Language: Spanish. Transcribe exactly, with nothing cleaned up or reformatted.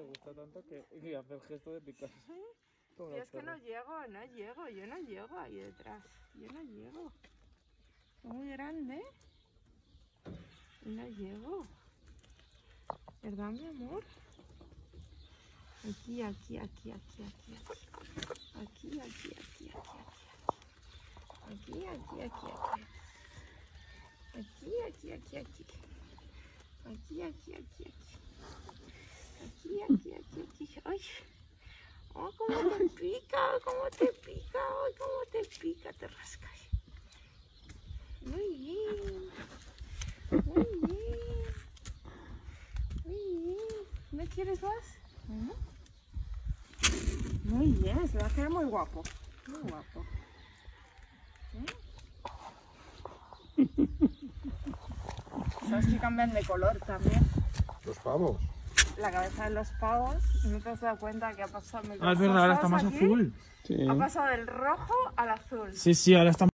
le gusta tanto que y hace el gesto de picar. Yo es que no llego, no llego, yo no llego ahí detrás. Yo no llego. Es muy grande. No llego. ¿Verdad, mi amor? Aquí, aquí, aquí, aquí, aquí. Aquí, aquí, aquí, aquí, aquí. Aquí, aquí, aquí, aquí. Aquí, aquí, aquí, aquí. Aquí, aquí, aquí, aquí. Aquí, aquí, aquí, aquí. ¡Ay! ¡Oh, cómo te pica! ¡Cómo te pica! ¡Ay, cómo te pica! Te rascas. Muy bien. Muy bien. Muy bien. ¿No quieres más? ¿No? Muy bien, se va a quedar muy guapo. Muy guapo. ¿Eh? ¿Sabes que cambian de color también? Los pavos. La cabeza de los pavos, no te has dado cuenta que ha pasado... Ah, es verdad, ahora está más aquí, azul. Sí. Ha pasado del rojo al azul. Sí, sí, ahora está más...